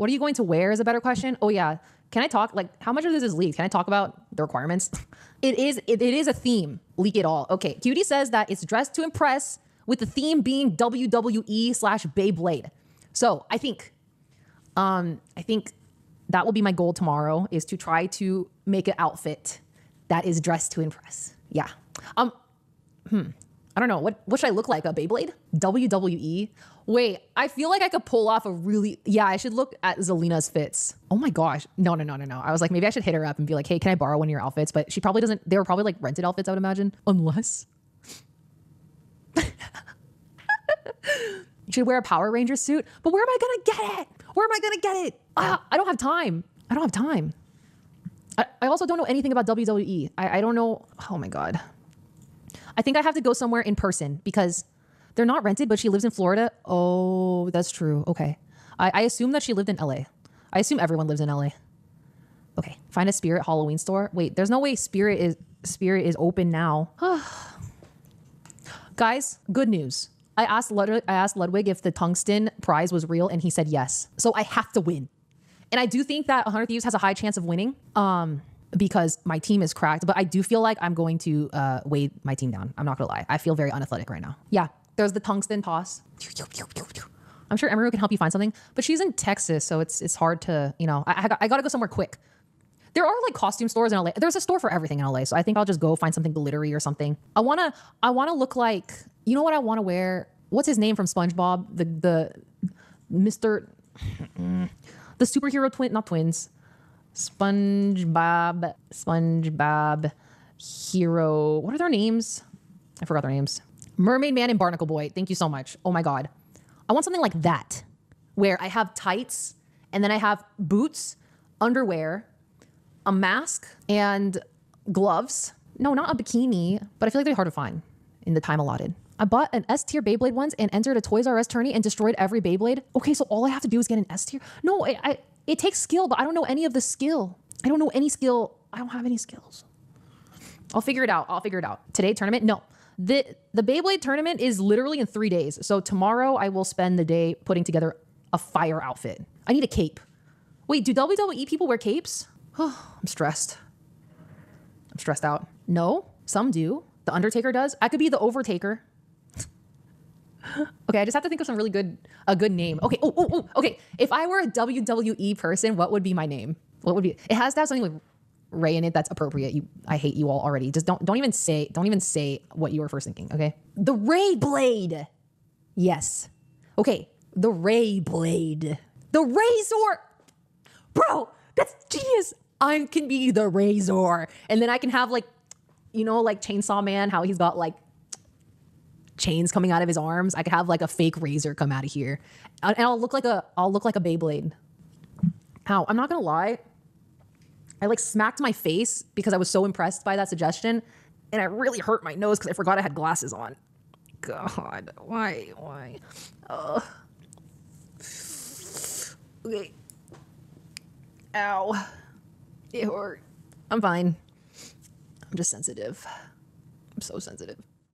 What are you going to wear is a better question. Oh yeah, can I talk? Like, how much of this is leaked? Can I talk about the requirements? It is a theme. Leak it all. Okay, Cutie says that it's dressed to impress, with the theme being WWE/Beyblade. So I think that will be my goal tomorrow, is to try to make an outfit that is dressed to impress. Yeah. I don't know. What should I look like? A Beyblade? WWE? Wait, I feel like I could pull off a really... Yeah, I should look at Zelina's fits. Oh my gosh. No. I was like, maybe I should hit her up and be like, hey, can I borrow one of your outfits? But she probably doesn't... They were probably like rented outfits, I would imagine. Unless... You should wear a Power Ranger suit. But where am I going to get it? I don't have time. I also don't know anything about WWE. I don't know. Oh my God. I think I have to go somewhere in person because they're not rented, but she lives in Florida. Oh, that's true. Okay. I assume that she lived in LA. I assume everyone lives in LA. Okay. Find a Spirit Halloween store. Wait, there's no way Spirit is open now. Guys, good news. I asked Ludwig if the Tungsten prize was real, and he said yes. So I have to win. And I do think that 100 Thieves has a high chance of winning because my team is cracked. But I do feel like I'm going to weigh my team down. I'm not going to lie. I feel very unathletic right now. Yeah, there's the Tungsten toss. I'm sure Emery can help you find something. But she's in Texas, so it's hard to, you know. I got to go somewhere quick. There are like costume stores in LA. There's a store for everything in LA. So I think I'll just go find something glittery or something. I want to look like... You know what I want to wear? What's his name from SpongeBob? The superhero twin, not twins. SpongeBob hero. What are their names? I forgot their names. Mermaid Man and Barnacle Boy. Thank you so much. Oh my God. I want something like that, where I have tights and then I have boots, underwear, a mask, and gloves. No, not a bikini, but I feel like they're hard to find in the time allotted. I bought an S tier Beyblade once and entered a Toys R Us tourney and destroyed every Beyblade. Okay, so all I have to do is get an S tier? No, it takes skill, but I don't know any of the skill. I don't know any skill. I don't have any skills. I'll figure it out. Today tournament? No. The Beyblade tournament is literally in 3 days. So tomorrow I will spend the day putting together a fire outfit. I need a cape. Wait, do WWE people wear capes? Oh, I'm stressed out. No, some do. The Undertaker does. I could be the Overtaker. Okay, I just have to think of some really good name. Okay, okay. If I were a WWE person, what would be my name? What would be? It has to have something with Ray in it that's appropriate. I hate you all already. Just don't even say what you were first thinking, okay? The Rayblade. Yes. Okay, the Rayblade. The Razor. Bro, that's genius. I can be the Razor, and then I can have like, you know, like Chainsaw Man, how he's got like chains coming out of his arms. I could have like a fake razor come out of here, and I'll look like a Beyblade. How? I'm not gonna lie, I like smacked my face because I was so impressed by that suggestion, and I really hurt my nose because I forgot I had glasses on. God, why? Okay. Ow, it hurt. I'm fine. I'm just sensitive. I'm so sensitive.